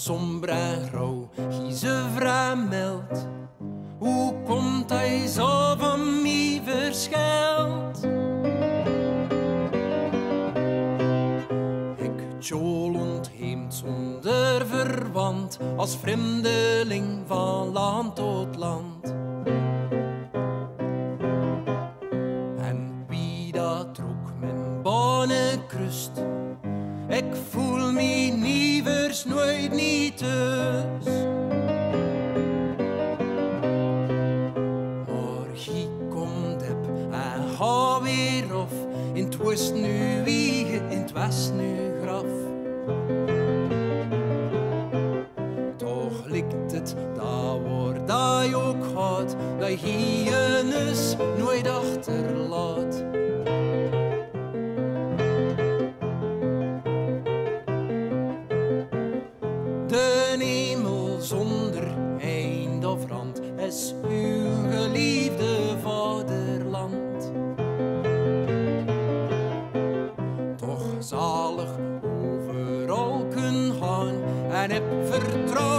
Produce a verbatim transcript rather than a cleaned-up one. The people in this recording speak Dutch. sombrero y se vermelt. Hoe komt dat je zo van mij verschilt? Ik tjol ontheemd zonder verwant, als vreemdeling van land tot land. En wie dat trok mijn bonne krust, ik voel me nievers nooit niet thuis. In het west nu wiegen, in het west nu graf. Toch ligt het, dat woord dat je ook had, dat je je neus nooit achterlaat. De hemel zonder eind of rand is uw geliefde vaderland. Zalig overal kunnen gaan en heb vertrouwen.